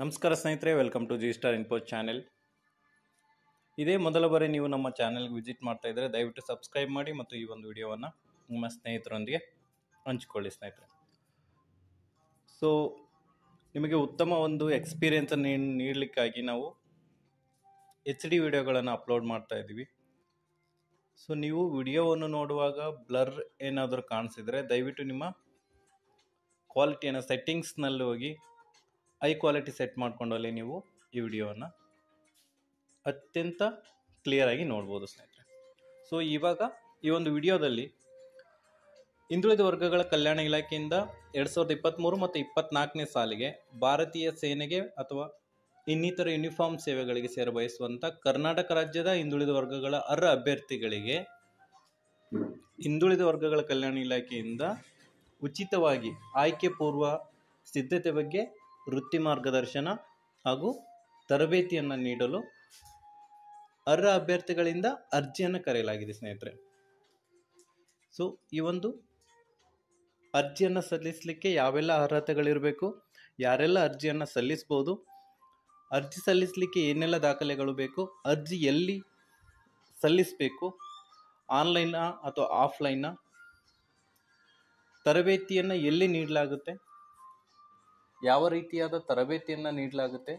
ನಮಸ್ಕಾರ ಸ್ನೇಹಿತರೆ, welcome to GSTAR INFO channel. ಇದೇ ಮೊದಲ ಬಾರಿ ನೀವು ನಮ್ಮ ಚಾನೆಲ್ಗೆ ವಿಸಿಟ್ ಮಾಡ್ತಾ ಇದ್ದರೆ ದಯವಿಟ್ಟು ಸಬ್ಸ್ಕ್ರೈಬ್ ಮಾಡಿ ಮತ್ತು ಈ ಒಂದು ವಿಡಿಯೋವನ್ನು ನಿಮ್ಮ ಸ್ನೇಹಿತರೊಂದಿಗೆ ಹಂಚಿಕೊಳ್ಳಿ ಸ್ನೇಹಿತರೆ. ಸೊ ನಿಮಗೆ ಉತ್ತಮ ಒಂದು ಎಕ್ಸ್ಪೀರಿಯೆನ್ಸನ್ನು ನೀಡಲಿಕ್ಕಾಗಿ ನಾವು HD ವಿಡಿಯೋಗಳನ್ನು ಅಪ್ಲೋಡ್ ಮಾಡ್ತಾ ಇದ್ದೀವಿ. ಸೊ ನೀವು ವಿಡಿಯೋವನ್ನು ನೋಡುವಾಗ ಬ್ಲರ್ ಏನಾದರೂ ಕಾಣಿಸಿದರೆ ದಯವಿಟ್ಟು ನಿಮ್ಮ ಕ್ವಾಲಿಟಿಯನ್ನು ಸೆಟ್ಟಿಂಗ್ಸ್ನಲ್ಲಿ ಹೋಗಿ ಐ ಕ್ವಾಲಿಟಿ ಸೆಟ್ ಮಾಡಿಕೊಂಡಲ್ಲಿ ನೀವು ಈ ವಿಡಿಯೋವನ್ನು ಅತ್ಯಂತ ಕ್ಲಿಯರಾಗಿ ನೋಡ್ಬೋದು ಸ್ನೇಹಿತರೆ. ಸೊ ಇವಾಗ ಈ ಒಂದು ವಿಡಿಯೋದಲ್ಲಿ ಹಿಂದುಳಿದ ವರ್ಗಗಳ ಕಲ್ಯಾಣ ಇಲಾಖೆಯಿಂದ 2023 ಮತ್ತು 24ನೇ ಸಾಲಿಗೆ ಭಾರತೀಯ ಸೇನೆಗೆ ಅಥವಾ ಇನ್ನಿತರ ಯೂನಿಫಾರ್ಮ್ ಸೇವೆಗಳಿಗೆ ಸೇರಬಯಸುವಂಥ ಕರ್ನಾಟಕ ರಾಜ್ಯದ ಹಿಂದುಳಿದ ವರ್ಗಗಳ ಅರ್ಹ ಅಭ್ಯರ್ಥಿಗಳಿಗೆ ಹಿಂದುಳಿದ ವರ್ಗಗಳ ಕಲ್ಯಾಣ ಇಲಾಖೆಯಿಂದ ಉಚಿತವಾಗಿ ಆಯ್ಕೆ ಪೂರ್ವ ಸಿದ್ಧತೆ ಬಗ್ಗೆ ವೃತ್ತಿ ಮಾರ್ಗದರ್ಶನ ಹಾಗೂ ತರಬೇತಿಯನ್ನು ನೀಡಲು ಅರ್ಹ ಅಭ್ಯರ್ಥಿಗಳಿಂದ ಅರ್ಜಿಯನ್ನು ಕರೆಯಲಾಗಿದೆ ಸ್ನೇಹಿತರೆ. ಸೊ ಈ ಒಂದು ಅರ್ಜಿಯನ್ನು ಸಲ್ಲಿಸಲಿಕ್ಕೆ ಯಾವೆಲ್ಲ ಅರ್ಹತೆಗಳಿರಬೇಕು, ಯಾರೆಲ್ಲ ಅರ್ಜಿಯನ್ನು ಸಲ್ಲಿಸ್ಬೋದು, ಅರ್ಜಿ ಸಲ್ಲಿಸಲಿಕ್ಕೆ ಏನೆಲ್ಲ ದಾಖಲೆಗಳು ಬೇಕು, ಅರ್ಜಿ ಎಲ್ಲಿ ಸಲ್ಲಿಸಬೇಕು, ಆನ್ಲೈನ ಅಥವಾ ಆಫ್ಲೈನ, ತರಬೇತಿಯನ್ನು ಎಲ್ಲಿ ನೀಡಲಾಗುತ್ತೆ, ಯಾವ ರೀತಿಯಾದ ತರಬೇತಿಯನ್ನು ನೀಡಲಾಗುತ್ತೆ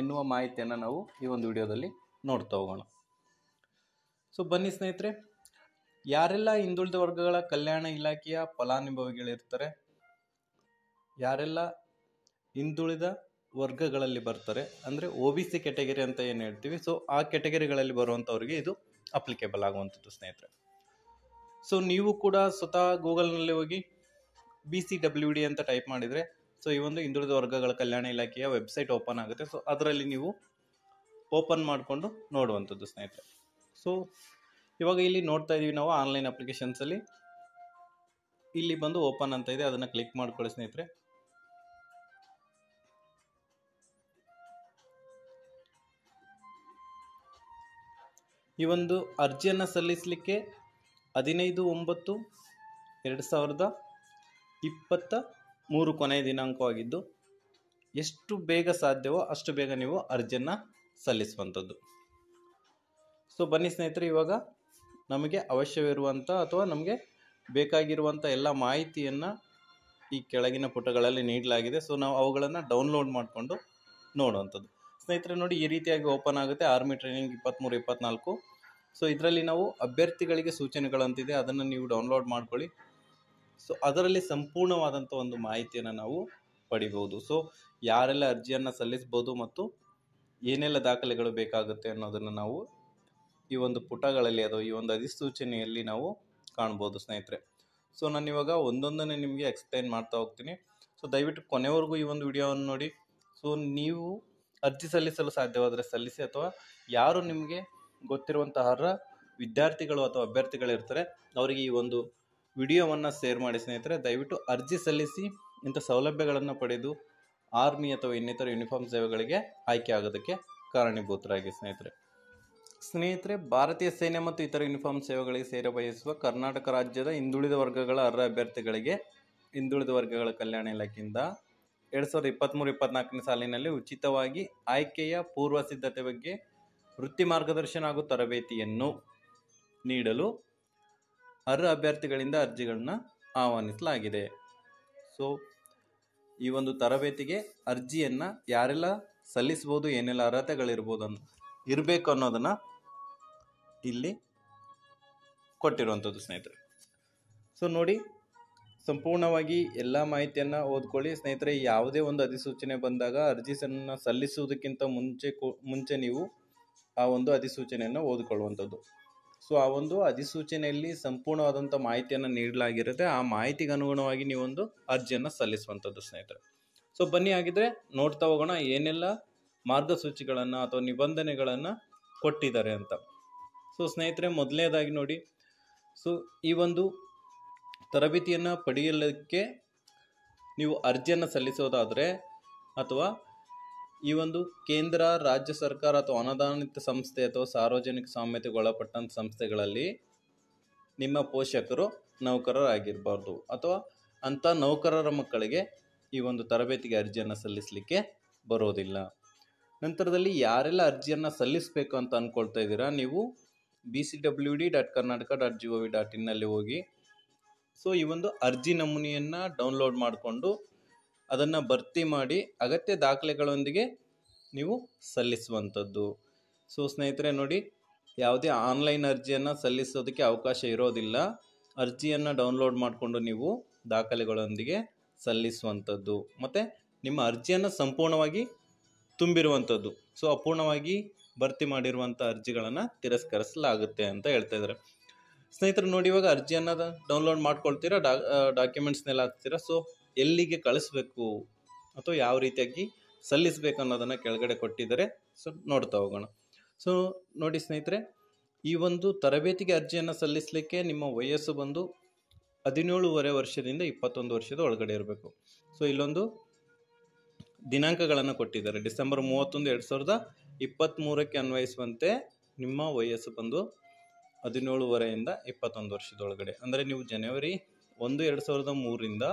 ಎನ್ನುವ ಮಾಹಿತಿಯನ್ನು ನಾವು ಈ ಒಂದು ವಿಡಿಯೋದಲ್ಲಿ ನೋಡ್ತಾ ಹೋಗೋಣ. ಸೊ ಬನ್ನಿ ಸ್ನೇಹಿತರೆ, ಯಾರೆಲ್ಲ ಹಿಂದುಳಿದ ವರ್ಗಗಳ ಕಲ್ಯಾಣ ಇಲಾಖೆಯ ಫಲಾನುಭವಿಗಳಿರ್ತಾರೆ, ಯಾರೆಲ್ಲ ಹಿಂದುಳಿದ ವರ್ಗಗಳಲ್ಲಿ ಬರ್ತಾರೆ, ಅಂದರೆ OBC ಕ್ಯಾಟಗರಿ ಅಂತ ಏನು ಹೇಳ್ತೀವಿ, ಸೊ ಆ ಕ್ಯಾಟಗರಿಗಳಲ್ಲಿ ಬರುವಂಥವ್ರಿಗೆ ಇದು ಅಪ್ಲಿಕೇಬಲ್ ಆಗುವಂಥದ್ದು ಸ್ನೇಹಿತರೆ. ಸೊ ನೀವು ಕೂಡ ಸ್ವತಃ ಗೂಗಲ್ನಲ್ಲಿ ಹೋಗಿ BCWD ಅಂತ ಟೈಪ್ ಮಾಡಿದರೆ ಸೊ ಈ ಒಂದು ಹಿಂದುಳಿದ ವರ್ಗಗಳ ಕಲ್ಯಾಣ ಇಲಾಖೆಯ ವೆಬ್ಸೈಟ್ ಓಪನ್ ಆಗುತ್ತೆ. ಸೊ ಅದರಲ್ಲಿ ನೀವು ಓಪನ್ ಮಾಡಿಕೊಂಡು ನೋಡುವಂಥದ್ದು ಸ್ನೇಹಿತರೆ. ಸೊ ಇವಾಗ ಇಲ್ಲಿ ನೋಡ್ತಾ ಇದ್ದೀವಿ ನಾವು ಆನ್ಲೈನ್ ಅಪ್ಲಿಕೇಶನ್ಸಲ್ಲಿ ಇಲ್ಲಿ ಬಂದು ಓಪನ್ ಅಂತ ಇದೆ, ಅದನ್ನು ಕ್ಲಿಕ್ ಮಾಡ್ಕೊಳ್ಳಿ ಸ್ನೇಹಿತರೆ. ಈ ಒಂದು ಅರ್ಜಿಯನ್ನು ಸಲ್ಲಿಸಲಿಕ್ಕೆ 15/9/2023 ಕೊನೆಯ ದಿನಾಂಕವಾಗಿದ್ದು ಎಷ್ಟು ಬೇಗ ಸಾಧ್ಯವೋ ಅಷ್ಟು ಬೇಗ ನೀವು ಅರ್ಜಿಯನ್ನು ಸಲ್ಲಿಸುವಂಥದ್ದು. ಸೊ ಬನ್ನಿ ಸ್ನೇಹಿತರೆ, ಇವಾಗ ನಮಗೆ ಅವಶ್ಯವಿರುವಂಥ ಅಥವಾ ನಮಗೆ ಬೇಕಾಗಿರುವಂಥ ಎಲ್ಲ ಮಾಹಿತಿಯನ್ನು ಈ ಕೆಳಗಿನ ಪುಟಗಳಲ್ಲಿ ನೀಡಲಾಗಿದೆ. ಸೊ ನಾವು ಅವುಗಳನ್ನು ಡೌನ್ಲೋಡ್ ಮಾಡಿಕೊಂಡು ನೋಡುವಂಥದ್ದು ಸ್ನೇಹಿತರೆ. ನೋಡಿ, ಈ ರೀತಿಯಾಗಿ ಓಪನ್ ಆಗುತ್ತೆ ಆರ್ಮಿ ಟ್ರೈನಿಂಗ್ 23-24. ಸೊ ಇದರಲ್ಲಿ ನಾವು ಅಭ್ಯರ್ಥಿಗಳಿಗೆ ಸೂಚನೆಗಳಂತಿದೆ, ಅದನ್ನು ನೀವು ಡೌನ್ಲೋಡ್ ಮಾಡ್ಕೊಳ್ಳಿ. ಸೊ ಅದರಲ್ಲಿ ಸಂಪೂರ್ಣವಾದಂಥ ಒಂದು ಮಾಹಿತಿಯನ್ನು ನಾವು ಪಡಿಬೋದು. ಸೊ ಯಾರೆಲ್ಲ ಅರ್ಜಿಯನ್ನು ಸಲ್ಲಿಸ್ಬೋದು ಮತ್ತು ಏನೆಲ್ಲ ದಾಖಲೆಗಳು ಬೇಕಾಗುತ್ತೆ ಅನ್ನೋದನ್ನು ನಾವು ಈ ಒಂದು ಪುಟಗಳಲ್ಲಿ ಅಥವಾ ಈ ಒಂದು ಅಧಿಸೂಚನೆಯಲ್ಲಿ ನಾವು ಕಾಣ್ಬೋದು ಸ್ನೇಹಿತರೆ. ಸೊ ನಾನಿವಾಗ ಒಂದೊಂದನ್ನೇ ನಿಮಗೆ ಎಕ್ಸ್ಪ್ಲೈನ್ ಮಾಡ್ತಾ ಹೋಗ್ತೀನಿ. ಸೊ ದಯವಿಟ್ಟು ಕೊನೆವರೆಗೂ ಈ ಒಂದು ವಿಡಿಯೋವನ್ನು ನೋಡಿ. ಸೊ ನೀವು ಅರ್ಜಿ ಸಲ್ಲಿಸಲು ಸಾಧ್ಯವಾದರೆ ಸಲ್ಲಿಸಿ, ಅಥವಾ ಯಾರು ನಿಮಗೆ ಗೊತ್ತಿರುವಂತಹ ವಿದ್ಯಾರ್ಥಿಗಳು ಅಥವಾ ಅಭ್ಯರ್ಥಿಗಳಿರ್ತಾರೆ ಅವರಿಗೆ ಈ ಒಂದು ವಿಡಿಯೋವನ್ನು ಶೇರ್ ಮಾಡಿ ಸ್ನೇಹಿತರೆ. ದಯವಿಟ್ಟು ಅರ್ಜಿ ಸಲ್ಲಿಸಿ ಇಂಥ ಸೌಲಭ್ಯಗಳನ್ನು ಪಡೆದು ಆರ್ಮಿ ಅಥವಾ ಇನ್ನಿತರ ಯೂನಿಫಾರ್ಮ್ ಸೇವೆಗಳಿಗೆ ಆಯ್ಕೆ ಆಗೋದಕ್ಕೆ ಕಾರಣೀಭೂತರಾಗಿ ಸ್ನೇಹಿತರೆ. ಸ್ನೇಹಿತರೆ, ಭಾರತೀಯ ಸೇನೆ ಮತ್ತು ಇತರ ಯೂನಿಫಾರ್ಮ್ ಸೇವೆಗಳಿಗೆ ಸೇರ ಬಯಸುವ ಕರ್ನಾಟಕ ರಾಜ್ಯದ ಹಿಂದುಳಿದ ವರ್ಗಗಳ ಅರ್ಹ ಅಭ್ಯರ್ಥಿಗಳಿಗೆ ಹಿಂದುಳಿದ ವರ್ಗಗಳ ಕಲ್ಯಾಣ ಇಲಾಖೆಯಿಂದ 2023-24ನೇ ಸಾಲಿನಲ್ಲಿ ಉಚಿತವಾಗಿ ಆಯ್ಕೆಯ ಪೂರ್ವ ಸಿದ್ಧತೆ ಬಗ್ಗೆ ವೃತ್ತಿ ಮಾರ್ಗದರ್ಶನ ಹಾಗೂ ತರಬೇತಿಯನ್ನು ನೀಡಲು ಅರ್ಹ ಅಭ್ಯರ್ಥಿಗಳಿಂದ ಅರ್ಜಿಗಳನ್ನ ಆಹ್ವಾನಿಸಲಾಗಿದೆ. ಸೊ ಈ ಒಂದು ತರಬೇತಿಗೆ ಅರ್ಜಿಯನ್ನು ಯಾರೆಲ್ಲ ಸಲ್ಲಿಸ್ಬೋದು, ಏನೆಲ್ಲ ಅರ್ಹತೆಗಳಿರ್ಬೋದು ಇರಬೇಕು ಅನ್ನೋದನ್ನು ಇಲ್ಲಿ ಕೊಟ್ಟಿರುವಂಥದ್ದು ಸ್ನೇಹಿತರೆ. ಸೊ ನೋಡಿ, ಸಂಪೂರ್ಣವಾಗಿ ಎಲ್ಲ ಮಾಹಿತಿಯನ್ನು ಓದ್ಕೊಳ್ಳಿ ಸ್ನೇಹಿತರೆ. ಯಾವುದೇ ಒಂದು ಅಧಿಸೂಚನೆ ಬಂದಾಗ ಅರ್ಜಿಯನ್ನು ಸಲ್ಲಿಸುವುದಕ್ಕಿಂತ ಮುಂಚೆ ನೀವು ಆ ಒಂದು ಅಧಿಸೂಚನೆಯನ್ನು ಓದಿಕೊಳ್ಳುವಂಥದ್ದು. ಸೊ ಆ ಒಂದು ಅಧಿಸೂಚನೆಯಲ್ಲಿ ಸಂಪೂರ್ಣವಾದಂಥ ಮಾಹಿತಿಯನ್ನು ನೀಡಲಾಗಿರುತ್ತೆ, ಆ ಮಾಹಿತಿಗೆ ಅನುಗುಣವಾಗಿ ನೀವೊಂದು ಅರ್ಜಿಯನ್ನು ಸಲ್ಲಿಸುವಂಥದ್ದು ಸ್ನೇಹಿತರೆ. ಸೊ ಬನ್ನಿ ಆಗಿದ್ದರೆ ನೋಡ್ತಾ ಹೋಗೋಣ ಏನೆಲ್ಲ ಮಾರ್ಗಸೂಚಿಗಳನ್ನು ಅಥವಾ ನಿಬಂಧನೆಗಳನ್ನು ಕೊಟ್ಟಿದ್ದಾರೆ ಅಂತ. ಸೊ ಸ್ನೇಹಿತರೆ, ಮೊದಲನೇದಾಗಿ ನೋಡಿ, ಸೊ ಈ ಒಂದು ತರಬೇತಿಯನ್ನು ಪಡೆಯಲಿಕ್ಕೆ ನೀವು ಅರ್ಜಿಯನ್ನು ಸಲ್ಲಿಸೋದಾದರೆ ಅಥವಾ ಈ ಒಂದು ಕೇಂದ್ರ ರಾಜ್ಯ ಸರ್ಕಾರ ಅಥವಾ ಅನುದಾನಿತ ಸಂಸ್ಥೆ ಅಥವಾ ಸಾರ್ವಜನಿಕ ಸ್ವಾಮ್ಯತೆಗೆ ಒಳಪಟ್ಟಂಥ ಸಂಸ್ಥೆಗಳಲ್ಲಿ ನಿಮ್ಮ ಪೋಷಕರು ನೌಕರರಾಗಿರಬಾರ್ದು ಅಥವಾ ಅಂಥ ನೌಕರರ ಮಕ್ಕಳಿಗೆ ಈ ಒಂದು ತರಬೇತಿಗೆ ಅರ್ಜಿಯನ್ನು ಸಲ್ಲಿಸಲಿಕ್ಕೆ ಬರೋದಿಲ್ಲ. ನಂತರದಲ್ಲಿ ಯಾರೆಲ್ಲ ಅರ್ಜಿಯನ್ನು ಸಲ್ಲಿಸಬೇಕು ಅಂತ ಅಂದ್ಕೊಳ್ತಾ ಇದ್ದೀರಾ, ನೀವು bcwd.karnataka.gov.in ಹೋಗಿ ಸೊ ಈ ಒಂದು ಅರ್ಜಿ ನಮೂನೆಯನ್ನು ಡೌನ್ಲೋಡ್ ಮಾಡಿಕೊಂಡು ಅದನ್ನು ಭರ್ತಿ ಮಾಡಿ ಅಗತ್ಯ ದಾಖಲೆಗಳೊಂದಿಗೆ ನೀವು ಸಲ್ಲಿಸುವಂಥದ್ದು. ಸೊ ಸ್ನೇಹಿತರೆ ನೋಡಿ, ಯಾವುದೇ ಆನ್ಲೈನ್ ಅರ್ಜಿಯನ್ನು ಸಲ್ಲಿಸೋದಕ್ಕೆ ಅವಕಾಶ ಇರೋದಿಲ್ಲ. ಅರ್ಜಿಯನ್ನು ಡೌನ್ಲೋಡ್ ಮಾಡಿಕೊಂಡು ನೀವು ದಾಖಲೆಗಳೊಂದಿಗೆ ಸಲ್ಲಿಸುವಂಥದ್ದು ಮತ್ತು ನಿಮ್ಮ ಅರ್ಜಿಯನ್ನು ಸಂಪೂರ್ಣವಾಗಿ ತುಂಬಿರುವಂಥದ್ದು. ಸೊ ಅಪೂರ್ಣವಾಗಿ ಭರ್ತಿ ಮಾಡಿರುವಂಥ ಅರ್ಜಿಗಳನ್ನು ತಿರಸ್ಕರಿಸಲಾಗುತ್ತೆ ಅಂತ ಹೇಳ್ತಾ ಇದ್ದಾರೆ. ಸ್ನೇಹಿತರು ನೋಡಿ, ಇವಾಗ ಅರ್ಜಿಯನ್ನು ಡೌನ್ಲೋಡ್ ಮಾಡ್ಕೊಳ್ತೀರಾ, ಡಾಕ್ಯುಮೆಂಟ್ಸ್ನೆಲ್ಲ ಹಾಕ್ತೀರಾ. ಸೊ ಎಲ್ಲಿಗೆ ಕಳಿಸ್ಬೇಕು ಅಥವಾ ಯಾವ ರೀತಿಯಾಗಿ ಸಲ್ಲಿಸಬೇಕು ಅನ್ನೋದನ್ನು ಕೆಳಗಡೆ ಕೊಟ್ಟಿದ್ದಾರೆ. ಸೊ ನೋಡ್ತಾ ಹೋಗೋಣ. ಸೊ ನೋಡಿ ಸ್ನೇಹಿತರೆ, ಈ ಒಂದು ತರಬೇತಿಗೆ ಅರ್ಜಿಯನ್ನು ಸಲ್ಲಿಸಲಿಕ್ಕೆ ನಿಮ್ಮ ವಯಸ್ಸು ಬಂದು 17.5 ವರ್ಷದಿಂದ 21 ವರ್ಷದ ಒಳಗಡೆ ಇರಬೇಕು. ಸೊ ಇಲ್ಲೊಂದು ದಿನಾಂಕಗಳನ್ನು ಕೊಟ್ಟಿದ್ದಾರೆ. ಡಿಸೆಂಬರ್ 31, 2023ಕ್ಕೆ ಅನ್ವಯಿಸುವಂತೆ ನಿಮ್ಮ ವಯಸ್ಸು ಬಂದು 17.5 ವರ್ಷದಿಂದ 21 ವರ್ಷದೊಳಗಡೆ. ಅಂದರೆ ನೀವು ಜನವರಿ 1, 2003ರಿಂದ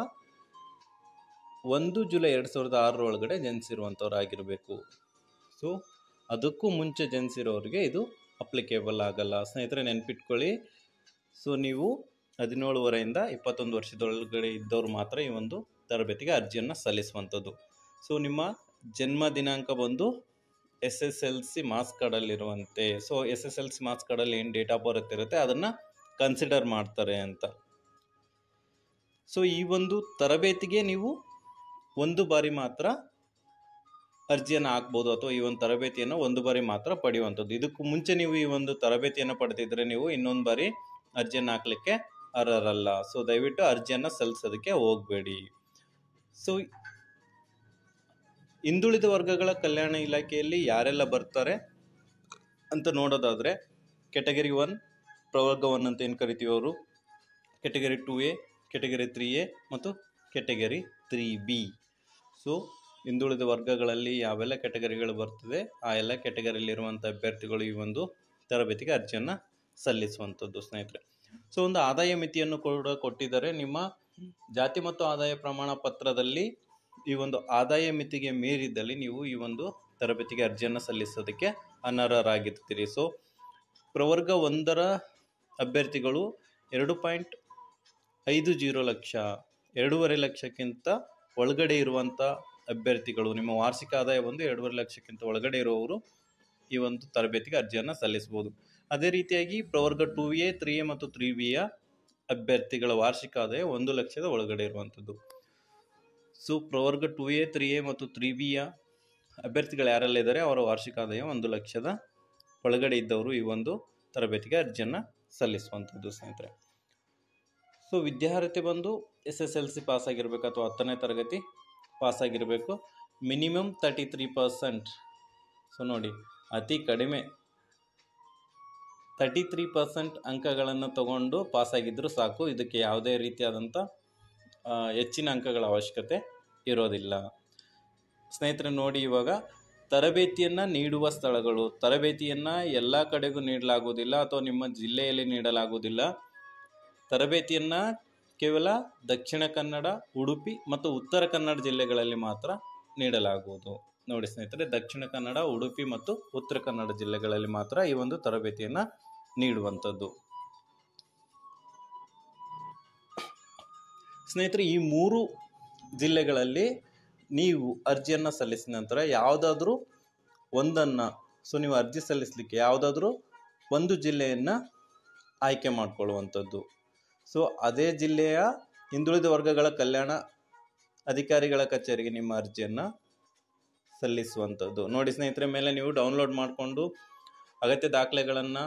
1 ಜುಲೈ 2006 ಜನಿಸಿರುವಂಥವರಾಗಿರಬೇಕು. ಸೊ ಅದಕ್ಕೂ ಮುಂಚೆ ಜನಿಸಿರೋರಿಗೆ ಇದು ಅಪ್ಲಿಕೇಬಲ್ ಆಗಲ್ಲ. ಸ್ನೇಹಿತರೆ ನೆನಪಿಟ್ಕೊಳ್ಳಿ, ಸೊ ನೀವು 17.5ರಿಂದ 21 ವರ್ಷದೊಳಗಡೆ ಇದ್ದವ್ರು ಮಾತ್ರ ಈ ಒಂದು ತರಬೇತಿಗೆ ಅರ್ಜಿಯನ್ನು ಸಲ್ಲಿಸುವಂಥದ್ದು. ಸೊ ನಿಮ್ಮ ಜನ್ಮ ದಿನಾಂಕ ಬಂದು SSLC ಮಾರ್ಕ್ಸ್ ಕಾರ್ಡಲ್ಲಿರುವಂತೆ. ಸೊ SSLC ಮಾರ್ಕ್ಸ್ ಕಾರ್ಡಲ್ಲಿ ಏನು ಡೇಟ್ ಆಫ್ ಬರ್ತ್ ಇರುತ್ತೆ ಅದನ್ನು ಕನ್ಸಿಡರ್ ಮಾಡ್ತಾರೆ ಅಂತ. ಸೊ ಈ ಒಂದು ತರಬೇತಿಗೆ ನೀವು ಒಂದು ಬಾರಿ ಮಾತ್ರ ಅರ್ಜಿಯನ್ನು ಹಾಕ್ಬೋದು ಅಥವಾ ಈ ಒಂದು ತರಬೇತಿಯನ್ನು ಒಂದು ಬಾರಿ ಮಾತ್ರ ಪಡೆಯುವಂಥದ್ದು. ಇದಕ್ಕೂ ಮುಂಚೆ ನೀವು ಈ ಒಂದು ತರಬೇತಿಯನ್ನು ಪಡೆದಿದ್ದರೆ ನೀವು ಇನ್ನೊಂದು ಬಾರಿ ಅರ್ಜಿಯನ್ನು ಹಾಕಲಿಕ್ಕೆ ಅರ್ಹರಲ್ಲ. ಸೊ ದಯವಿಟ್ಟು ಅರ್ಜಿಯನ್ನು ಸಲ್ಲಿಸೋದಕ್ಕೆ ಹೋಗಬೇಡಿ. ಸೊ ಹಿಂದುಳಿದ ವರ್ಗಗಳ ಕಲ್ಯಾಣ ಇಲಾಖೆಯಲ್ಲಿ ಯಾರೆಲ್ಲ ಬರ್ತಾರೆ ಅಂತ ನೋಡೋದಾದರೆ ಕ್ಯಾಟಗರಿ 1 ಪ್ರವರ್ಗ 1 ಅಂತ ಏನು ಕರಿತೀವಿ ಅವರು, ಕ್ಯಾಟಗರಿ 2A, ಕ್ಯಾಟಗರಿ 3A ಮತ್ತು ಕ್ಯಾಟಗರಿ 3B. ಸೊ ಹಿಂದುಳಿದ ವರ್ಗಗಳಲ್ಲಿ ಯಾವೆಲ್ಲ ಕ್ಯಾಟಗರಿಗಳು ಬರ್ತದೆ ಆ ಎಲ್ಲ ಕ್ಯಾಟಗರಿಯಲ್ಲಿರುವಂಥ ಅಭ್ಯರ್ಥಿಗಳು ಈ ಒಂದು ತರಬೇತಿಗೆ ಅರ್ಜಿಯನ್ನು ಸಲ್ಲಿಸುವಂಥದ್ದು. ಸ್ನೇಹಿತರೆ ಸೊ ಒಂದು ಆದಾಯ ಮಿತಿಯನ್ನು ಕೂಡ ಕೊಟ್ಟಿದ್ದಾರೆ. ನಿಮ್ಮ ಜಾತಿ ಮತ್ತು ಆದಾಯ ಪ್ರಮಾಣ ಪತ್ರದಲ್ಲಿ ಈ ಒಂದು ಆದಾಯ ಮಿತಿಗೆ ಮೀರಿದ್ದಲ್ಲಿ ನೀವು ಈ ಒಂದು ತರಬೇತಿಗೆ ಅರ್ಜಿಯನ್ನು ಸಲ್ಲಿಸೋದಕ್ಕೆ ಅನರ್ಹರಾಗಿರ್ತೀರಿ. ಸೊ ಪ್ರವರ್ಗ 1ರ ಅಭ್ಯರ್ಥಿಗಳು 2.50 ಲಕ್ಷ 2.5 ಲಕ್ಷಕ್ಕಿಂತ ಒಳಗಡೆ ಇರುವಂಥ ಅಭ್ಯರ್ಥಿಗಳು, ನಿಮ್ಮ ವಾರ್ಷಿಕ ಆದಾಯ ಬಂದು 2.5 ಲಕ್ಷಕ್ಕಿಂತ ಒಳಗಡೆ ಇರುವವರು ಈ ಒಂದು ತರಬೇತಿಗೆ ಅರ್ಜಿಯನ್ನು ಸಲ್ಲಿಸ್ಬೋದು. ಅದೇ ರೀತಿಯಾಗಿ ಪ್ರವರ್ಗ 2A, 3A ಮತ್ತು 3B ಅಭ್ಯರ್ಥಿಗಳ ವಾರ್ಷಿಕ ಆದಾಯ 1 ಲಕ್ಷದ ಒಳಗಡೆ ಇರುವಂಥದ್ದು. ಸೊ ಪ್ರವರ್ಗ 2A, 3A ಮತ್ತು 3B ಅಭ್ಯರ್ಥಿಗಳು ಯಾರೆಲ್ಲ ಇದ್ದಾರೆ ಅವರ ವಾರ್ಷಿಕ ಆದಾಯ 1 ಲಕ್ಷದ ಒಳಗಡೆ ಇದ್ದವರು ಈ ಒಂದು ತರಬೇತಿಗೆ ಅರ್ಜಿಯನ್ನು ಸಲ್ಲಿಸುವಂಥದ್ದು. ಸ್ನೇಹಿತರೆ ಸೊ ವಿದ್ಯಾರ್ಥಿ ಬಂದು SSLC ಪಾಸಾಗಿರಬೇಕು ಅಥವಾ 10ನೇ ತರಗತಿ ಪಾಸಾಗಿರಬೇಕು. ಮಿನಿಮಮ್ 33%. ಸೊ ನೋಡಿ, ಅತಿ ಕಡಿಮೆ 33% ಅಂಕಗಳನ್ನು ತಗೊಂಡು ಪಾಸಾಗಿದ್ದರೂ ಸಾಕು. ಇದಕ್ಕೆ ಯಾವುದೇ ರೀತಿಯಾದಂಥ ಹೆಚ್ಚಿನ ಅಂಕಗಳ ಅವಶ್ಯಕತೆ ಇರೋದಿಲ್ಲ. ಸ್ನೇಹಿತರೆ ನೋಡಿ, ಇವಾಗ ತರಬೇತಿಯನ್ನು ನೀಡುವ ಸ್ಥಳಗಳು, ತರಬೇತಿಯನ್ನು ಎಲ್ಲ ಕಡೆಗೂ ನೀಡಲಾಗುವುದಿಲ್ಲ ಅಥವಾ ನಿಮ್ಮ ಜಿಲ್ಲೆಯಲ್ಲಿ ನೀಡಲಾಗುವುದಿಲ್ಲ. ತರಬೇತಿಯನ್ನು ಕೇವಲ ದಕ್ಷಿಣ ಕನ್ನಡ, ಉಡುಪಿ ಮತ್ತು ಉತ್ತರ ಕನ್ನಡ ಜಿಲ್ಲೆಗಳಲ್ಲಿ ಮಾತ್ರ ನೀಡಲಾಗುವುದು. ನೋಡಿ ಸ್ನೇಹಿತರೆ, ದಕ್ಷಿಣ ಕನ್ನಡ, ಉಡುಪಿ ಮತ್ತು ಉತ್ತರ ಕನ್ನಡ ಜಿಲ್ಲೆಗಳಲ್ಲಿ ಮಾತ್ರ ಈ ಒಂದು ತರಬೇತಿಯನ್ನು ನೀಡುವಂಥದ್ದು. ಸ್ನೇಹಿತರೆ ಈ 3 ಜಿಲ್ಲೆಗಳಲ್ಲಿ ನೀವು ಅರ್ಜಿಯನ್ನು ಸಲ್ಲಿಸಿದ ನಂತರ ಯಾವುದಾದ್ರೂ ಒಂದನ್ನು, ಸೊ ನೀವು ಅರ್ಜಿ ಸಲ್ಲಿಸಲಿಕ್ಕೆ ಯಾವುದಾದ್ರೂ ಒಂದು ಜಿಲ್ಲೆಯನ್ನು ಆಯ್ಕೆ ಮಾಡಿಕೊಳ್ಳುವಂಥದ್ದು. ಸೊ ಅದೇ ಜಿಲ್ಲೆಯ ಹಿಂದುಳಿದ ವರ್ಗಗಳ ಕಲ್ಯಾಣ ಅಧಿಕಾರಿಗಳ ಕಚೇರಿಗೆ ನಿಮ್ಮ ಅರ್ಜಿಯನ್ನು ಸಲ್ಲಿಸುವಂಥದ್ದು. ನೋಡಿ ಸ್ನೇಹಿತರೆ, ಮೇಲೆ ನೀವು ಡೌನ್ಲೋಡ್ ಮಾಡಿಕೊಂಡು ಅಗತ್ಯ ದಾಖಲೆಗಳನ್ನು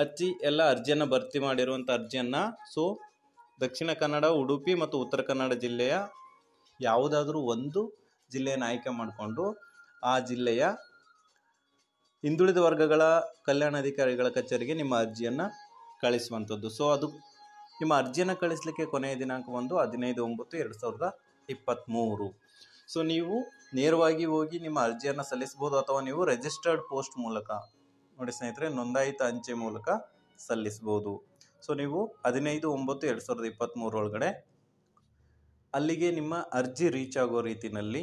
ಹಚ್ಚಿ ಎಲ್ಲ ಅರ್ಜಿಯನ್ನು ಭರ್ತಿ ಮಾಡಿರುವಂಥ ಅರ್ಜಿಯನ್ನು ಸೊ ದಕ್ಷಿಣ ಕನ್ನಡ, ಉಡುಪಿ ಮತ್ತು ಉತ್ತರ ಕನ್ನಡ ಜಿಲ್ಲೆಯ ಯಾವುದಾದ್ರೂ ಒಂದು ಜಿಲ್ಲೆಯನ್ನು ಆಯ್ಕೆ ಮಾಡಿಕೊಂಡು ಆ ಜಿಲ್ಲೆಯ ಹಿಂದುಳಿದ ವರ್ಗಗಳ ಕಲ್ಯಾಣಾಧಿಕಾರಿಗಳ ಕಚೇರಿಗೆ ನಿಮ್ಮ ಅರ್ಜಿಯನ್ನು ಕಳಿಸುವಂಥದ್ದು. ಸೊ ಅದು ನಿಮ್ಮ ಅರ್ಜಿಯನ್ನು ಕಳಿಸಲಿಕ್ಕೆ ಕೊನೆಯ ದಿನಾಂಕ ಬಂದು 15/9/2023. ಸೊ ನೀವು ನೇರವಾಗಿ ಹೋಗಿ ನಿಮ್ಮ ಅರ್ಜಿಯನ್ನು ಸಲ್ಲಿಸ್ಬೋದು ಅಥವಾ ನೀವು ರಿಜಿಸ್ಟರ್ಡ್ ಪೋಸ್ಟ್ ಮೂಲಕ, ನೋಡಿ ಸ್ನೇಹಿತರೆ, ನೋಂದಾಯಿತ ಅಂಚೆ ಮೂಲಕ ಸಲ್ಲಿಸ್ಬೋದು. ಸೊ ನೀವು 15/9/2023 ಒಳಗಡೆ ಅಲ್ಲಿಗೆ ನಿಮ್ಮ ಅರ್ಜಿ ರೀಚ್ ಆಗೋ ರೀತಿಯಲ್ಲಿ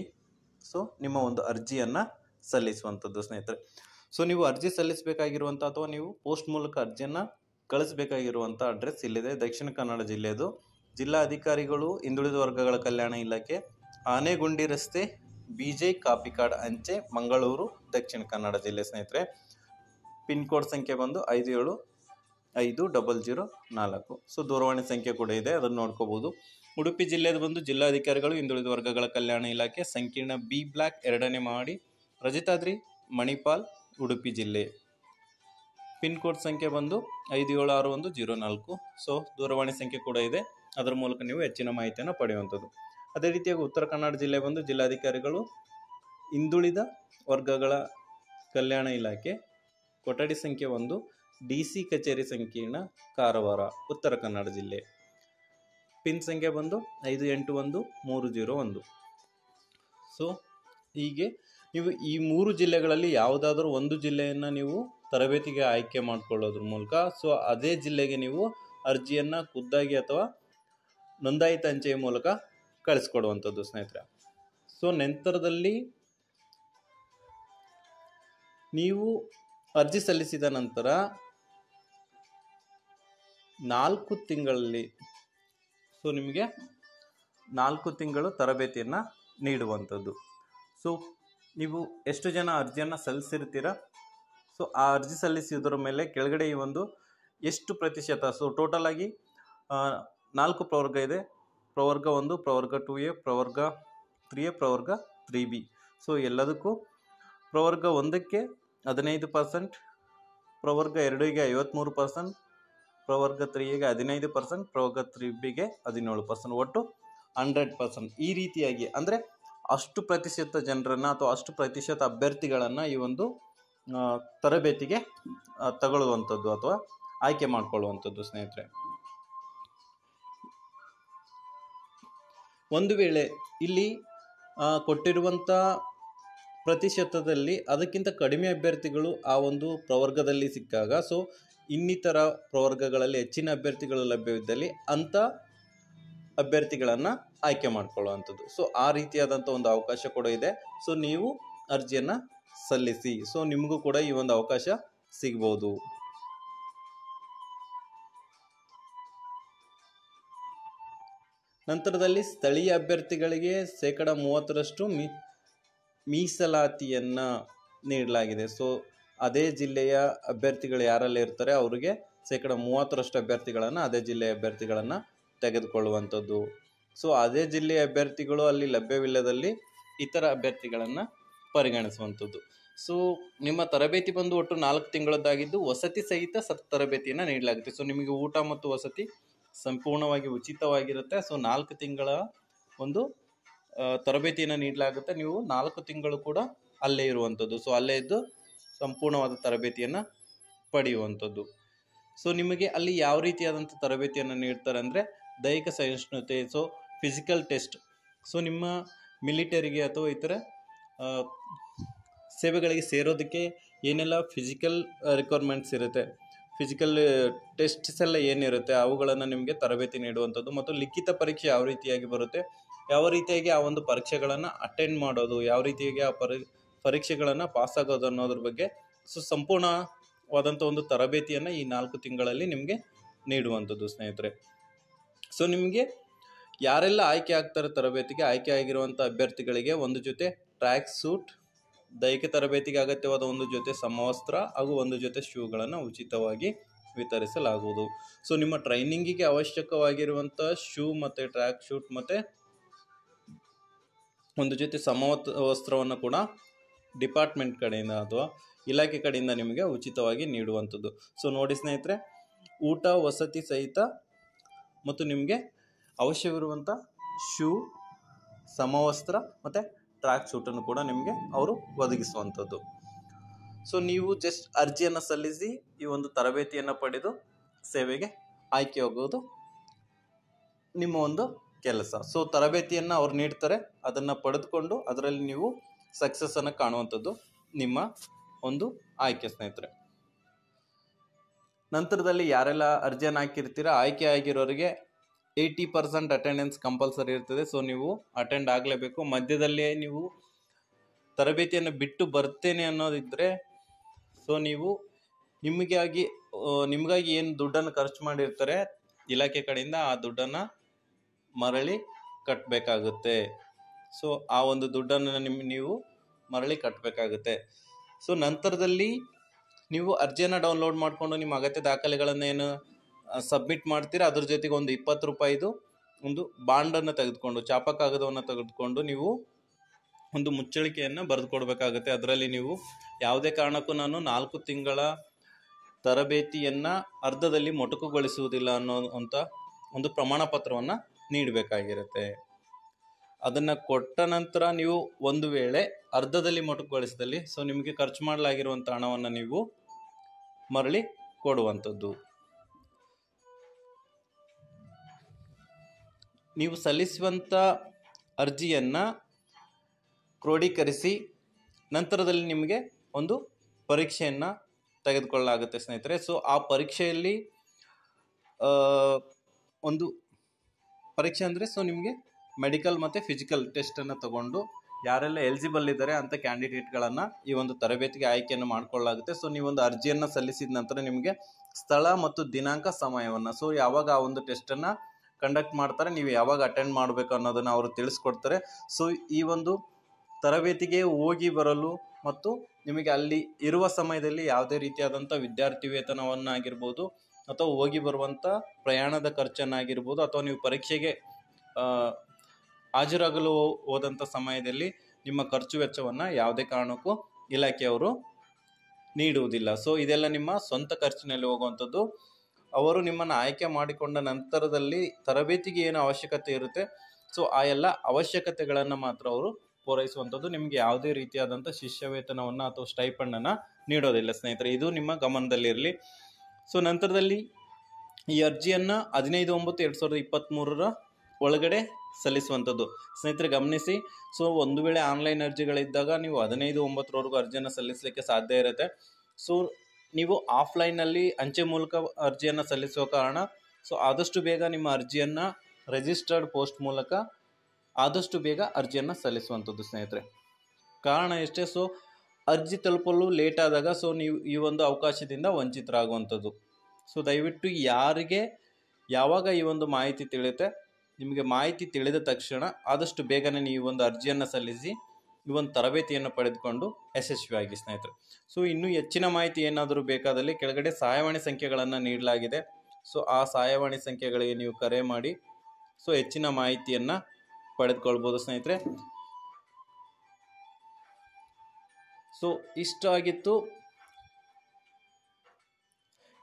सो निम्म ओंदु अर्जियन्न सल्लिसुवंतद्दु स्नेहितरे। सो नीवु अर्जी सल्लिसबेकागिरुवंत अथवा नीवु पोस्ट मूलक अर्जियन्न कळिसबेकागिरुवंत अड्रेस इल्लिदे दक्षिण कन्नड जिल्ಲೆದು ಜಿಲ್ಲಾಧಿಕಾರಿಗಳು ಹಿಂದುಳಿದ ವರ್ಗಗಳ ಕಲ್ಯಾಣ ಇಲಾಖೆ ಆನೆಗುಂಡಿ ರಸ್ತೆ ಬಿಜೆ ಕಾಪಿಕಾಡ್ ಅಂಚೆ ಮಂಗಳೂರು ದಕ್ಷಿಣ ಕನ್ನಡ ಜಿಲ್ಲೆ ಸ್ನೇಹಿತರೆ। ಪಿನ್ ಕೋಡ್ ಸಂಖ್ಯೆ ಬಂದು 575004। ಸೊ ದೂರವಾಣಿ ಸಂಖ್ಯೆ ಕೂಡ ಇದೆ, ಅದನ್ನ ನೋಡ್ಕೋಬಹುದು। ಉಡುಪಿ ಜಿಲ್ಲೆದು ಬಂದು ಜಿಲ್ಲಾಧಿಕಾರಿಗಳು ಹಿಂದುಳಿದ ವರ್ಗಗಳ ಕಲ್ಯಾಣ ಇಲಾಖೆ ಸಂಕೀರ್ಣ ಬಿ ಬ್ಲಾಕ್ 2ನೇ ಮಹಡಿ ರಜಿತಾದ್ರಿ ಮಣಿಪಾಲ್ ಉಡುಪಿ ಜಿಲ್ಲೆ। ಪಿನ್ ಕೋಡ್ ಸಂಖ್ಯೆ ಬಂದು 576104। ಸೊ ದೂರವಾಣಿ ಸಂಖ್ಯೆ ಕೂಡ ಇದೆ, ಅದರ ಮೂಲಕ ನೀವು ಹೆಚ್ಚಿನ ಮಾಹಿತಿಯನ್ನು ಪಡೆಯುವಂಥದ್ದು। ಅದೇ ರೀತಿಯಾಗಿ ಉತ್ತರ ಕನ್ನಡ ಜಿಲ್ಲೆ ಬಂದು ಜಿಲ್ಲಾಧಿಕಾರಿಗಳು ಹಿಂದುಳಿದ ವರ್ಗಗಳ ಕಲ್ಯಾಣ ಇಲಾಖೆ ಕೊಠಡಿ ಸಂಖ್ಯೆ 1 ಡಿಸಿ ಕಚೇರಿ ಸಂಕೀರ್ಣ ಕಾರವಾರ ಉತ್ತರ ಕನ್ನಡ ಜಿಲ್ಲೆ। ಪಿನ್ ಸಂಖ್ಯೆ ಬಂದು 581301। ಸೊ ಹೀಗೆ ನೀವು ಈ ಮೂರು ಜಿಲ್ಲೆಗಳಲ್ಲಿ ಯಾವುದಾದರೂ ಒಂದು ಜಿಲ್ಲೆಯನ್ನು ನೀವು ತರಬೇತಿಗೆ ಆಯ್ಕೆ ಮಾಡಿಕೊಳ್ಳೋದ್ರ ಮೂಲಕ ಸೊ ಅದೇ ಜಿಲ್ಲೆಗೆ ನೀವು ಅರ್ಜಿಯನ್ನು ಖುದ್ದಾಗಿ ಅಥವಾ ನೋಂದಾಯಿತ ಅಂಚೆಯ ಮೂಲಕ ಕಳಿಸ್ಕೊಡುವಂಥದ್ದು ಸ್ನೇಹಿತರೆ। ಸೊ ನಂತರದಲ್ಲಿ ನೀವು ಅರ್ಜಿ ಸಲ್ಲಿಸಿದ ನಂತರ 4 ತಿಂಗಳಲ್ಲಿ ಸೊ ನಿಮಗೆ 4 ತಿಂಗಳು ತರಬೇತಿಯನ್ನು ನೀಡುವಂಥದ್ದು। ಸೊ ನೀವು ಎಷ್ಟು ಜನ ಅರ್ಜಿಯನ್ನು ಸಲ್ಲಿಸಿರ್ತೀರ, ಸೊ ಆ ಅರ್ಜಿ ಸಲ್ಲಿಸಿದ್ರ ಮೇಲೆ ಕೆಳಗಡೆ ಈ ಒಂದು ಎಷ್ಟು ಪ್ರತಿಶತ, ಸೊ ಟೋಟಲ್ ಆಗಿ 4 ಪ್ರವರ್ಗ ಇದೆ, ಪ್ರವರ್ಗ 1, ಪ್ರವರ್ಗ 2A, ಪ್ರವರ್ಗ 3A, ಪ್ರವರ್ಗ 3B। ಸೊ ಎಲ್ಲದಕ್ಕೂ ಪ್ರವರ್ಗ 1ಕ್ಕೆ 15%, ಪ್ರವರ್ಗ 2ಗೆ 53%, ಪ್ರವರ್ಗ 3ಗೆ 15%, ಪ್ರವರ್ಗ 3Bಗೆ 17%, ಒಟ್ಟು 100%। ಈ ರೀತಿಯಾಗಿ ಅಂದರೆ ಅಷ್ಟು ಪ್ರತಿಶತ ಜನರನ್ನು ಅಥವಾ ಅಷ್ಟು ಪ್ರತಿಶತ ಅಭ್ಯರ್ಥಿಗಳನ್ನು ಈ ಒಂದು ತರಬೇತಿಗೆ ತಗೊಳ್ಳುವಂಥದ್ದು ಅಥವಾ ಆಯ್ಕೆ ಮಾಡಿಕೊಳ್ಳುವಂಥದ್ದು ಸ್ನೇಹಿತರೆ। ಒಂದು ವೇಳೆ ಇಲ್ಲಿ ಕೊಟ್ಟಿರುವಂಥ ಪ್ರತಿಶತದಲ್ಲಿ ಅದಕ್ಕಿಂತ ಕಡಿಮೆ ಅಭ್ಯರ್ಥಿಗಳು ಆ ಒಂದು ಪ್ರವರ್ಗದಲ್ಲಿ ಸಿಕ್ಕಾಗ ಸೊ ಇನ್ನಿತರ ಪ್ರವರ್ಗಗಳಲ್ಲಿ ಹೆಚ್ಚಿನ ಅಭ್ಯರ್ಥಿಗಳು ಲಭ್ಯವಿದ್ದಲ್ಲಿ ಅಂಥ ಅಭ್ಯರ್ಥಿಗಳನ್ನು ಆಯ್ಕೆ ಮಾಡಿಕೊಳ್ಳುವಂಥದ್ದು। ಸೊ ಆ ರೀತಿಯಾದಂಥ ಒಂದು ಅವಕಾಶ ಕೂಡ ಇದೆ। ಸೊ ನೀವು ಅರ್ಜಿಯನ್ನು ಸಲ್ಲಿಸಿ, ಸೊ ನಿಮಗೂ ಕೂಡ ಈ ಒಂದು ಅವಕಾಶ ಸಿಗ್ಬೋದು। ನಂತರದಲ್ಲಿ ಸ್ಥಳೀಯ ಅಭ್ಯರ್ಥಿಗಳಿಗೆ 30% ಮೀಸಲಾತಿಯನ್ನು ನೀಡಲಾಗಿದೆ। ಸೊ ಅದೇ ಜಿಲ್ಲೆಯ ಅಭ್ಯರ್ಥಿಗಳು ಯಾರಲ್ಲಿ ಇರ್ತಾರೆ ಅವರಿಗೆ 30% ಅಭ್ಯರ್ಥಿಗಳನ್ನು ಅದೇ ಜಿಲ್ಲೆಯ ಅಭ್ಯರ್ಥಿಗಳನ್ನು ತೆಗೆದುಕೊಳ್ಳುವಂಥದ್ದು। ಸೊ ಅದೇ ಜಿಲ್ಲೆಯ ಅಭ್ಯರ್ಥಿಗಳು ಅಲ್ಲಿ ಲಭ್ಯವಿಲ್ಲದಲ್ಲಿ ಇತರ ಅಭ್ಯರ್ಥಿಗಳನ್ನು ಪರಿಗಣಿಸುವಂಥದ್ದು। ಸೊ ನಿಮ್ಮ ತರಬೇತಿ ಬಂದು ಒಟ್ಟು 4 ತಿಂಗಳದ್ದಾಗಿದ್ದು ವಸತಿ ಸಹಿತ ತರಬೇತಿಯನ್ನು ನೀಡಲಾಗುತ್ತೆ। ಸೊ ನಿಮಗೆ ಊಟ ಮತ್ತು ವಸತಿ ಸಂಪೂರ್ಣವಾಗಿ ಉಚಿತವಾಗಿರುತ್ತೆ। ಸೊ 4 ತಿಂಗಳ ಒಂದು ತರಬೇತಿಯನ್ನು ನೀಡಲಾಗುತ್ತೆ, ನೀವು 4 ತಿಂಗಳು ಕೂಡ ಅಲ್ಲೇ ಇರುವಂಥದ್ದು। ಸೊ ಅಲ್ಲೇ ಇದ್ದು ಸಂಪೂರ್ಣವಾದ ತರಬೇತಿಯನ್ನು ಪಡೆಯುವಂಥದ್ದು। ಸೊ ನಿಮಗೆ ಅಲ್ಲಿ ಯಾವ ರೀತಿಯಾದಂಥ ತರಬೇತಿಯನ್ನು ನೀಡ್ತಾರೆ ಅಂದರೆ ದೈಹಿಕ ಸಹಿಷ್ಣುತೆ, ಸೊ ಫಿಸಿಕಲ್ ಟೆಸ್ಟ್, ಸೊ ನಿಮ್ಮ ಮಿಲಿಟರಿಗೆ ಅಥವಾ ಇತರ ಸೇವೆಗಳಿಗೆ ಸೇರೋದಕ್ಕೆ ಏನೆಲ್ಲ ಫಿಸಿಕಲ್ ರಿಕ್ವೈರ್ಮೆಂಟ್ಸ್ ಇರುತ್ತೆ, ಫಿಸಿಕಲ್ ಟೆಸ್ಟ್ಸ್ ಎಲ್ಲ ಏನಿರುತ್ತೆ ಅವುಗಳನ್ನು ನಿಮಗೆ ತರಬೇತಿ ನೀಡುವಂಥದ್ದು, ಮತ್ತು ಲಿಖಿತ ಪರೀಕ್ಷೆ ಯಾವ ರೀತಿಯಾಗಿ ಬರುತ್ತೆ, ಯಾವ ರೀತಿಯಾಗಿ ಆ ಒಂದು ಪರೀಕ್ಷೆಗಳನ್ನು ಅಟೆಂಡ್ ಮಾಡೋದು, ಯಾವ ರೀತಿಯಾಗಿ ಆ ಪರೀಕ್ಷೆಗಳನ್ನು ಪಾಸಾಗೋದು ಅನ್ನೋದ್ರ ಬಗ್ಗೆ ಸೊ ಸಂಪೂರ್ಣವಾದಂಥ ಒಂದು ತರಬೇತಿಯನ್ನು ಈ 4 ತಿಂಗಳಲ್ಲಿ ನಿಮಗೆ ನೀಡುವಂಥದ್ದು ಸ್ನೇಹಿತರೆ। ಸೊ ನಿಮಗೆ ಯಾರೆಲ್ಲ ಆಯ್ಕೆ ಆಗ್ತಾರೆ ತರಬೇತಿಗೆ, ಆಯ್ಕೆ ಆಗಿರುವಂಥ ಅಭ್ಯರ್ಥಿಗಳಿಗೆ 1 ಜೊತೆ ಟ್ರ್ಯಾಕ್ ಸೂಟ್, ದೈಹಿಕ ತರಬೇತಿಗೆ ಅಗತ್ಯವಾದ 1 ಜೊತೆ ಸಮವಸ್ತ್ರ ಹಾಗೂ 1 ಜೊತೆ ಶೂಗಳನ್ನು ಉಚಿತವಾಗಿ ವಿತರಿಸಲಾಗುವುದು। ಸೊ ನಿಮ್ಮ ಟ್ರೈನಿಂಗಿಗೆ ಅವಶ್ಯಕವಾಗಿರುವಂಥ ಶೂ ಮತ್ತು ಟ್ರ್ಯಾಕ್ ಶೂಟ್ ಮತ್ತು 1 ಜೊತೆ ಸಮವಸ್ತ್ರವನ್ನು ಕೂಡ ಡಿಪಾರ್ಟ್ಮೆಂಟ್ ಕಡೆಯಿಂದ ಅಥವಾ ಇಲಾಖೆ ಕಡೆಯಿಂದ ನಿಮಗೆ ಉಚಿತವಾಗಿ ನೀಡುವಂಥದ್ದು। ಸೊ ನೋಡಿ ಸ್ನೇಹಿತರೆ, ಊಟ ವಸತಿ ಸಹಿತ ಮತ್ತು ನಿಮಗೆ ಅವಶ್ಯವಿರುವಂಥ ಶೂ, ಸಮವಸ್ತ್ರ ಮತ್ತು ಟ್ರ್ಯಾಕ್ ಸೂಟನ್ನು ಕೂಡ ನಿಮಗೆ ಅವರು ಒದಗಿಸುವಂಥದ್ದು। ಸೊ ನೀವು ಜಸ್ಟ್ ಅರ್ಜಿಯನ್ನು ಸಲ್ಲಿಸಿ ಈ ಒಂದು ತರಬೇತಿಯನ್ನು ಪಡೆದು ಸೇವೆಗೆ ಆಯ್ಕೆಯಾಗೋದು ನಿಮ್ಮ ಒಂದು ಕೆಲಸ। ಸೊ ತರಬೇತಿಯನ್ನು ಅವ್ರು ನೀಡ್ತಾರೆ, ಅದನ್ನು ಪಡೆದುಕೊಂಡು ಅದರಲ್ಲಿ ನೀವು ಸಕ್ಸಸ್ಸನ್ನು ಕಾಣುವಂಥದ್ದು ನಿಮ್ಮ ಒಂದು ಆಯ್ಕೆ ಸ್ನೇಹಿತರೆ। ನಂತರದಲ್ಲಿ ಯಾರೆಲ್ಲ ಅರ್ಜಿಯನ್ನು ಹಾಕಿರ್ತೀರ ಆಯ್ಕೆ ಆಗಿರೋರಿಗೆ 80% ಅಟೆಂಡೆನ್ಸ್ ಕಂಪಲ್ಸರಿ ಇರ್ತದೆ। ಸೊ ನೀವು ಅಟೆಂಡ್ ಆಗಲೇಬೇಕು, ಮಧ್ಯದಲ್ಲಿ ನೀವು ತರಬೇತಿಯನ್ನು ಬಿಟ್ಟು ಬರ್ತೇನೆ ಅನ್ನೋದಿದ್ದರೆ ಸೊ ನೀವು ನಿಮಗಾಗಿ ಏನು ದುಡ್ಡನ್ನು ಖರ್ಚು ಮಾಡಿರ್ತಾರೆ ಇಲಾಖೆ ಕಡೆಯಿಂದ ಆ ದುಡ್ಡನ್ನು ಮರಳಿ ಕಟ್ಟಬೇಕಾಗುತ್ತೆ. ಸೊ ಆ ಒಂದು ದುಡ್ಡನ್ನು ನೀವು ಮರಳಿ ಕಟ್ಟಬೇಕಾಗುತ್ತೆ. ಸೊ ನಂತರದಲ್ಲಿ ನೀವು ಅರ್ಜಿಯನ್ನು ಡೌನ್ಲೋಡ್ ಮಾಡಿಕೊಂಡು ನಿಮ್ಮ ಅಗತ್ಯ ದಾಖಲೆಗಳನ್ನೇನು ಸಬ್ಮಿಟ್ ಮಾಡ್ತೀರ ಅದ್ರ ಜೊತೆಗೆ ಒಂದು 20 ರೂಪಾಯಿದು ಒಂದು ಬಾಂಡನ್ನು ತೆಗೆದುಕೊಂಡು ಚಾಪಕಾಗದವನ್ನು ತೆಗೆದುಕೊಂಡು ನೀವು ಒಂದು ಮುಚ್ಚಳಿಕೆಯನ್ನು ಬರೆದುಕೊಡ್ಬೇಕಾಗತ್ತೆ. ಅದರಲ್ಲಿ ನೀವು ಯಾವುದೇ ಕಾರಣಕ್ಕೂ ನಾನು 4 ತಿಂಗಳ ತರಬೇತಿಯನ್ನು ಅರ್ಧದಲ್ಲಿ ಮೊಟಕುಗೊಳಿಸುವುದಿಲ್ಲ ಅನ್ನೋ ಅಂತ ಒಂದು ಪ್ರಮಾಣ ಪತ್ರವನ್ನು ನೀಡಬೇಕಾಗಿರುತ್ತೆ. ಅದನ್ನು ಕೊಟ್ಟ ನಂತರ ನೀವು ಒಂದು ವೇಳೆ ಅರ್ಧದಲ್ಲಿ ಮೊಟಕುಗೊಳಿಸಿದಲ್ಲಿ ಸೊ ನಿಮಗೆ ಖರ್ಚು ಮಾಡಲಾಗಿರುವಂಥ ಹಣವನ್ನು ನೀವು ಮರಳಿ ಕೊಡುವಂಥದ್ದು. ನೀವು ಸಲ್ಲಿಸುವಂಥ ಅರ್ಜಿಯನ್ನು ಕ್ರೋಢೀಕರಿಸಿ ನಂತರದಲ್ಲಿ ನಿಮಗೆ ಒಂದು ಪರೀಕ್ಷೆಯನ್ನು ತೆಗೆದುಕೊಳ್ಳಲಾಗುತ್ತೆ ಸ್ನೇಹಿತರೆ. ಸೊ ಆ ಪರೀಕ್ಷೆಯಲ್ಲಿ ಒಂದು ಪರೀಕ್ಷೆ ಅಂದರೆ ಸೊ ನಿಮಗೆ ಮೆಡಿಕಲ್ ಮತ್ತು ಫಿಸಿಕಲ್ ಟೆಸ್ಟನ್ನು ತಗೊಂಡು ಯಾರೆಲ್ಲ ಎಲಿಜಿಬಲ್ ಇದ್ದಾರೆ ಅಂಥ ಕ್ಯಾಂಡಿಡೇಟ್ಗಳನ್ನು ಈ ಒಂದು ತರಬೇತಿಗೆ ಆಯ್ಕೆಯನ್ನು ಮಾಡಿಕೊಳ್ಳಲಾಗುತ್ತೆ. ಸೊ ನೀವೊಂದು ಅರ್ಜಿಯನ್ನು ಸಲ್ಲಿಸಿದ ನಂತರ ನಿಮಗೆ ಸ್ಥಳ ಮತ್ತು ದಿನಾಂಕ ಸಮಯವನ್ನು ಸೊ ಯಾವಾಗ ಆ ಒಂದು ಟೆಸ್ಟನ್ನು ಕಂಡಕ್ಟ್ ಮಾಡ್ತಾರೆ ನೀವು ಯಾವಾಗ ಅಟೆಂಡ್ ಮಾಡಬೇಕು ಅನ್ನೋದನ್ನು ಅವರು ತಿಳಿಸ್ಕೊಡ್ತಾರೆ. ಸೊ ಈ ಒಂದು ತರಬೇತಿಗೆ ಹೋಗಿ ಬರಲು ಮತ್ತು ನಿಮಗೆ ಅಲ್ಲಿ ಇರುವ ಸಮಯದಲ್ಲಿ ಯಾವುದೇ ರೀತಿಯಾದಂಥ ವಿದ್ಯಾರ್ಥಿ ವೇತನವನ್ನಾಗಿರ್ಬೋದು ಅಥವಾ ಹೋಗಿ ಬರುವಂಥ ಪ್ರಯಾಣದ ಖರ್ಚನ್ನಾಗಿರ್ಬೋದು ಅಥವಾ ನೀವು ಪರೀಕ್ಷೆಗೆ ಹಾಜರಾಗಲು ಹೋದಂಥ ಸಮಯದಲ್ಲಿ ನಿಮ್ಮ ಖರ್ಚು ವೆಚ್ಚವನ್ನು ಯಾವುದೇ ಕಾರಣಕ್ಕೂ ಇಲಾಖೆಯವರು ನೀಡುವುದಿಲ್ಲ. ಸೊ ಇದೆಲ್ಲ ನಿಮ್ಮ ಸ್ವಂತ ಖರ್ಚಿನಲ್ಲಿ ಹೋಗುವಂಥದ್ದು. ಅವರು ನಿಮ್ಮನ್ನು ಆಯ್ಕೆ ಮಾಡಿಕೊಂಡ ನಂತರದಲ್ಲಿ ತರಬೇತಿಗೆ ಏನು ಅವಶ್ಯಕತೆ ಇರುತ್ತೆ ಸೊ ಆ ಎಲ್ಲ ಅವಶ್ಯಕತೆಗಳನ್ನು ಮಾತ್ರ ಅವರು ಪೂರೈಸುವಂಥದ್ದು. ನಿಮಗೆ ಯಾವುದೇ ರೀತಿಯಾದಂಥ ಶಿಷ್ಯವೇತನವನ್ನು ಅಥವಾ ಸ್ಟೈಪಂಡನ್ನು ನೀಡೋದಿಲ್ಲ ಸ್ನೇಹಿತರೆ, ಇದು ನಿಮ್ಮ ಗಮನದಲ್ಲಿರಲಿ. ಸೊ ನಂತರದಲ್ಲಿ ಈ ಅರ್ಜಿಯನ್ನು 15/9/2023 ಒಳಗಡೆ ಸಲ್ಲಿಸುವಂಥದ್ದು ಸ್ನೇಹಿತರೆ ಗಮನಿಸಿ. ಸೊ ಒಂದು ವೇಳೆ ಆನ್ಲೈನ್ ಅರ್ಜಿಗಳಿದ್ದಾಗ ನೀವು 15/9 ಅರ್ಜಿಯನ್ನು ಸಲ್ಲಿಸಲಿಕ್ಕೆ ಸಾಧ್ಯ ಇರುತ್ತೆ. ಸೊ ನೀವು ಆಫ್ಲೈನಲ್ಲಿ ಅಂಚೆ ಮೂಲಕ ಅರ್ಜಿಯನ್ನು ಸಲ್ಲಿಸುವ ಕಾರಣ ಸೊ ಆದಷ್ಟು ಬೇಗ ನಿಮ್ಮ ಅರ್ಜಿಯನ್ನು ರಿಜಿಸ್ಟರ್ಡ್ ಪೋಸ್ಟ್ ಮೂಲಕ ಆದಷ್ಟು ಬೇಗ ಅರ್ಜಿಯನ್ನು ಸಲ್ಲಿಸುವಂಥದ್ದು ಸ್ನೇಹಿತರೆ. ಕಾರಣ ಎಷ್ಟೇ ಸೊ ಅರ್ಜಿ ತಲುಪಲು ಲೇಟ್ ಆದಾಗ ಸೊ ನೀವು ಈ ಒಂದು ಅವಕಾಶದಿಂದ ವಂಚಿತರಾಗುವಂಥದ್ದು. ಸೊ ದಯವಿಟ್ಟು ಯಾರಿಗೆ ಯಾವಾಗ ಈ ಒಂದು ಮಾಹಿತಿ ತಿಳಿಯುತ್ತೆ ನಿಮಗೆ ಮಾಹಿತಿ ತಿಳಿದ ತಕ್ಷಣ ಆದಷ್ಟು ಬೇಗನೆ ನೀವು ಒಂದು ಅರ್ಜಿಯನ್ನು ಸಲ್ಲಿಸಿ ಈ ಒಂದು ತರಬೇತಿಯನ್ನು ಪಡೆದುಕೊಂಡು ಯಶಸ್ವಿಯಾಗಿ ಸ್ನೇಹಿತರೆ. ಸೊ ಇನ್ನೂ ಹೆಚ್ಚಿನ ಮಾಹಿತಿ ಏನಾದರೂ ಬೇಕಾದಲ್ಲಿ ಕೆಳಗಡೆ ಸಹಾಯವಾಣಿ ಸಂಖ್ಯೆಗಳನ್ನು ನೀಡಲಾಗಿದೆ. ಸೊ ಆ ಸಹಾಯವಾಣಿ ಸಂಖ್ಯೆಗಳಿಗೆ ನೀವು ಕರೆ ಮಾಡಿ ಸೊ ಹೆಚ್ಚಿನ ಮಾಹಿತಿಯನ್ನು ಪಡೆದುಕೊಳ್ಬೋದು ಸ್ನೇಹಿತರೆ. ಸೊ ಇಷ್ಟ ಆಗಿತ್ತು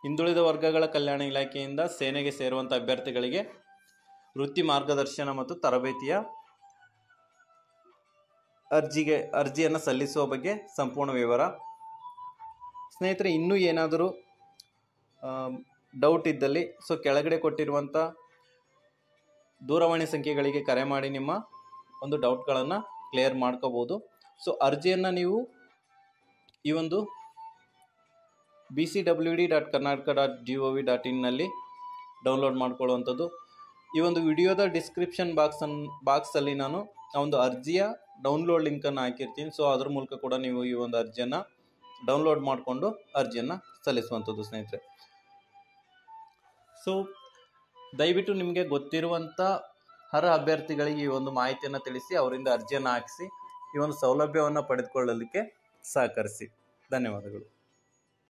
ಹಿಂದುಳಿದ ವರ್ಗಗಳ ಕಲ್ಯಾಣ ಇಲಾಖೆಯಿಂದ ಸೇನೆಗೆ ಸೇರುವಂಥ ಅಭ್ಯರ್ಥಿಗಳಿಗೆ ವೃತ್ತಿ ಮಾರ್ಗದರ್ಶನ ಮತ್ತು ತರಬೇತಿಯ ಅರ್ಜಿಯನ್ನು ಸಲ್ಲಿಸುವ ಬಗ್ಗೆ ಸಂಪೂರ್ಣ ವಿವರ. ಸ್ನೇಹಿತರೆ ಇನ್ನೂ ಏನಾದರೂ ಡೌಟ್ ಇದ್ದಲ್ಲಿ ಸೊ ಕೆಳಗಡೆ ಕೊಟ್ಟಿರುವಂಥ ದೂರವಾಣಿ ಸಂಖ್ಯೆಗಳಿಗೆ ಕರೆ ಮಾಡಿ ನಿಮ್ಮ ಒಂದು ಡೌಟ್ಗಳನ್ನು ಕ್ಲಿಯರ್ ಮಾಡ್ಕೋಬೋದು. ಸೊ ಅರ್ಜಿಯನ್ನು ನೀವು ಈ ಒಂದು BCWD.karnataka.gov.in ಡೌನ್ಲೋಡ್ ಮಾಡ್ಕೊಳ್ಳುವಂಥದ್ದು. ಈ ಒಂದು ವಿಡಿಯೋದ ಡಿಸ್ಕ್ರಿಪ್ಷನ್ ಬಾಕ್ಸಲ್ಲಿ ನಾನು ಆ ಒಂದು ಅರ್ಜಿಯ ಡೌನ್ಲೋಡ್ ಲಿಂಕನ್ನು ಹಾಕಿರ್ತೀನಿ. ಸೊ ಅದ್ರ ಮೂಲಕ ಕೂಡ ನೀವು ಈ ಒಂದು ಅರ್ಜಿಯನ್ನು ಡೌನ್ಲೋಡ್ ಮಾಡಿಕೊಂಡು ಅರ್ಜಿಯನ್ನು ಸಲ್ಲಿಸುವಂಥದ್ದು ಸ್ನೇಹಿತರೆ. ಸೊ ದಯವಿಟ್ಟು ನಿಮಗೆ ಗೊತ್ತಿರುವಂಥ ಅರ್ಹ ಅಭ್ಯರ್ಥಿಗಳಿಗೆ ಈ ಒಂದು ಮಾಹಿತಿಯನ್ನು ತಿಳಿಸಿ ಅವರಿಂದ ಅರ್ಜಿಯನ್ನು ಹಾಕಿಸಿ ಈ ಒಂದು ಸೌಲಭ್ಯವನ್ನು ಪಡೆದುಕೊಳ್ಳಲಿಕ್ಕೆ ಸಹಕರಿಸಿ. ಧನ್ಯವಾದಗಳು.